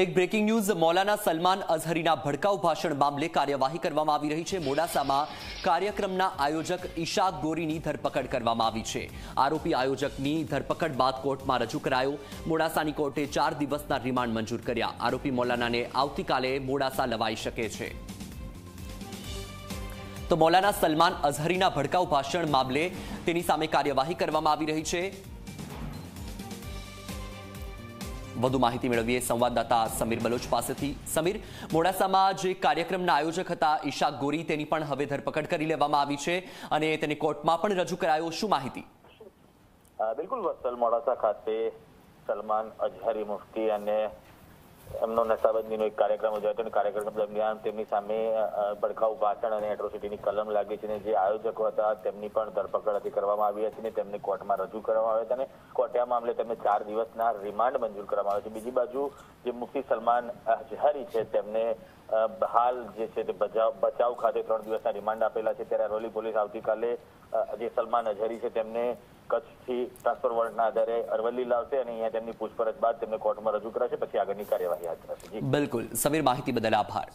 એક breaking news મૌલાના સલમાન અઝહરીના ભડકાઉ ભાષણ મામલે કાર્યવાહી કરવામાં આવી રહી છે। મોડાસામાં કાર્યક્રમના આયોજક ઈશાક ગોરીની ધરપકડ કરવામાં આવી છે। આરોપી આયોજકની ધરપકડ બાદ કોર્ટમાં રજૂ કરાયો। મોડાસાની કોર્ટે 4 દિવસના રિમાન્ડ મંજૂર કર્યા। આરોપી મૌલાનાને આવતીકાલે મોડાસા લવાઈ શકે છે। तो मौलाना सलमान अजहरी भड़काऊ भाषण मामले तेनी सामे कार्यवाही करवामां आवी रही छे। વધુ માહિતી મેળવીએ સંવાદદાતા સમીર બલોચ પાસેથી। સમીર, મોડાસામાં જે કાર્યક્રમના આયોજક હતા ઈશાક ગોરી, તેની પણ હવે ધરપકડ કરી લેવામાં આવી છે અને તેને કોર્ટમાં પણ રજૂ કરાયો। શું માહિતી? બિલકુલ વત્સલ, મોડાસા ખાતે સલમાન અજહરી મુફ્તી અને એમનો નશાબંધીનો એક કાર્યક્રમ યોજાયો હતો અને કાર્યક્રમ દરમિયાન તેમની સામે ભડકાઉ ભાષણ અને એટ્રોસિટીની કલમ લાગી છે અને જે આયોજકો હતા તેમની પણ ધરપકડ હતી કરવામાં આવી હતી અને તેમને કોર્ટમાં રજૂ કરવામાં આવ્યા હતા અને કોર્ટે આ મામલે તેમને 4 દિવસના રિમાન્ડ મંજૂર કરવામાં આવ્યો છે। બીજી બાજુ જે મુફ્તી સલમાન અઝહરી છે તેમને હાલ જે છે તે બચાવ ખાતે 3 દિવસના રિમાન્ડ આપેલા છે। ત્યારે અરવલ્લી પોલીસ આવતીકાલે જે સલમાન અઝહરી છે તેમને કચ્છથી ટ્રાન્સફર વોરંટના આધારે અરવલ્લી લાવશે અને અહીંયા તેમની પૂછપરછ બાદ તેમને કોર્ટમાં રજૂ કરાશે, પછી આગળની કાર્યવાહી હાથ ધરાશે। બિલકુલ સમીર, માહિતી બદલ આભાર।